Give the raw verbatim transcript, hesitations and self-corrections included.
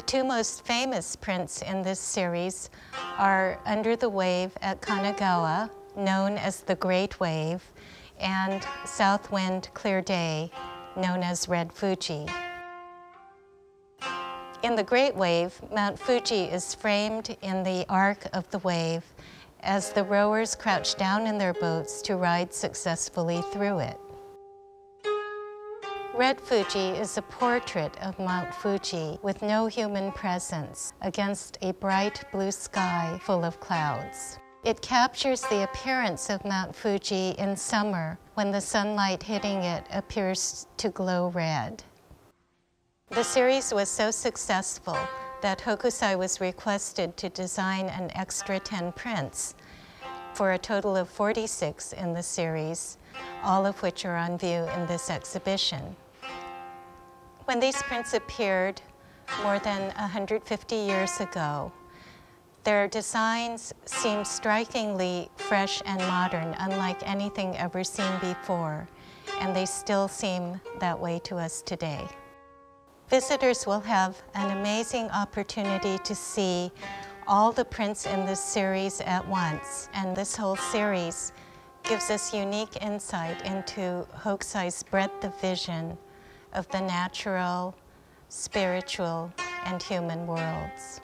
The two most famous prints in this series are Under the Wave at Kanagawa, known as the Great Wave, and South Wind Clear Day, known as Red Fuji. In the Great Wave, Mount Fuji is framed in the arc of the wave as the rowers crouch down in their boats to ride successfully through it. Red Fuji is a portrait of Mount Fuji with no human presence against a bright blue sky full of clouds. It captures the appearance of Mount Fuji in summer when the sunlight hitting it appears to glow red. The series was so successful that Hokusai was requested to design an extra ten prints for a total of forty-six in the series, all of which are on view in this exhibition. When these prints appeared more than one hundred fifty years ago, their designs seem strikingly fresh and modern, unlike anything ever seen before, and they still seem that way to us today. Visitors will have an amazing opportunity to see all the prints in this series at once, and this whole series gives us unique insight into Hokusai's breadth of vision of the natural, spiritual, and human worlds.